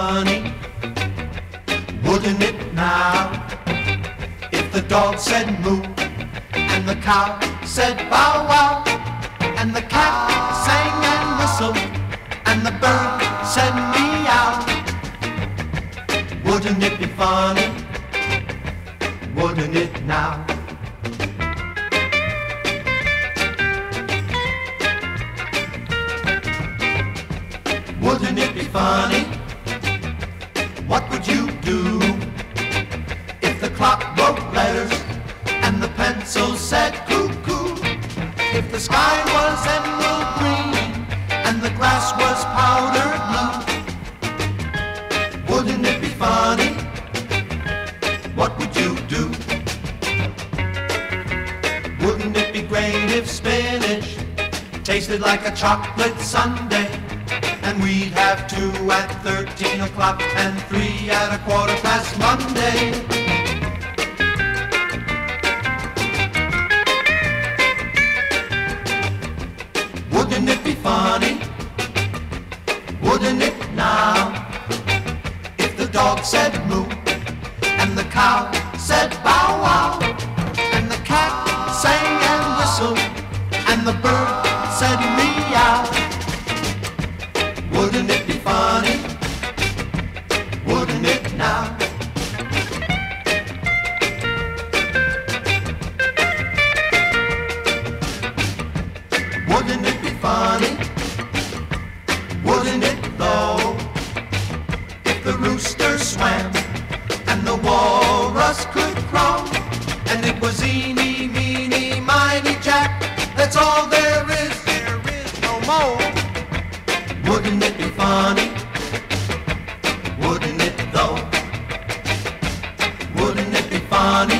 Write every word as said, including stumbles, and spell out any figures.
funny, wouldn't it now, if the dog said moo, and the cow said bow wow, and the cat sang and whistled, and the bird said meow? Wouldn't it be funny, wouldn't it now? Wouldn't it be funny? What would you do if the clock wrote letters and the pencil said cuckoo? If the sky was emerald green and the grass was powder blue? Wouldn't it be funny? What would you do? Wouldn't it be great if spinach tasted like a chocolate sundae? And we'd have two at thirteen o'clock and three at a quarter past Monday. Wouldn't it be funny? Wouldn't it now? If the dog said moo and the cow said bow wow, and the cat sang and whistled and the bird said meow. Wouldn't it be funny? Wouldn't it now? Wouldn't it be funny? Wouldn't it though, if the rooster swam and the walrus could crow, and it was eeny, meeny, miny, jack, that's all there is, there is no more. Wouldn't it be funny? Wouldn't it though? Wouldn't it be funny?